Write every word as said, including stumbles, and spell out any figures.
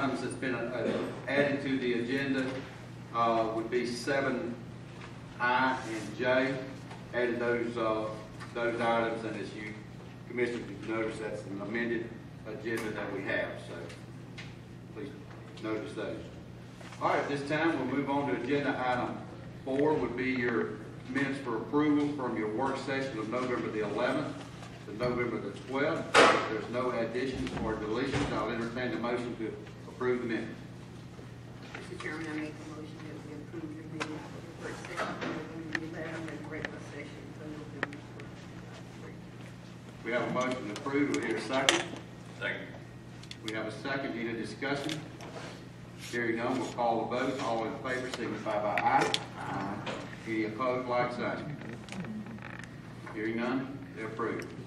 items that's been uh, added to the agenda uh, would be seven I and J. Added those uh, those items, and as you commissioners notice, that's an amended agenda that we have. So please notice those. All right, at this time we'll move on to agenda item four, would be your minutes for approval from your work session of November the eleventh to November the twelfth. If there's no additions or deletions, I'll entertain the motion to approve the minutes. Mister Chairman, I make a motion that we approve the minutes for the work session of November the eleventh and the regular session for November the twelfth. We have a motion to approve. Do we hear a second? Second. We have a second. Need a discussion? Hearing none, we'll call the vote. All in favor signify by aye. Aye. Any opposed, like sign. Hearing none, they're approved.